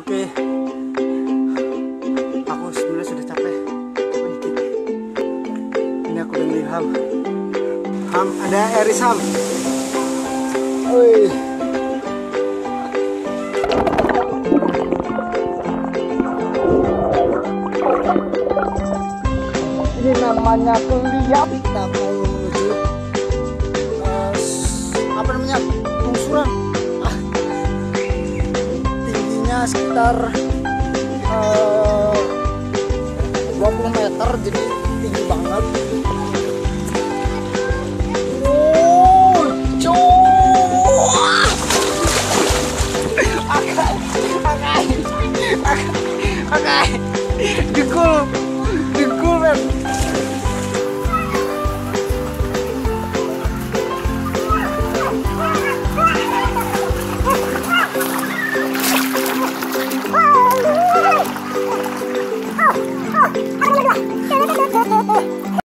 Oke, aku sebenarnya sudah capek. Ini aku dengerin Ham, ada Eris Ham. Wih. Ini namanya kuliah. Kita mau menuju pengsuran. Tingginya sekitar 20 meter, jadi tinggi banget. Dikul men.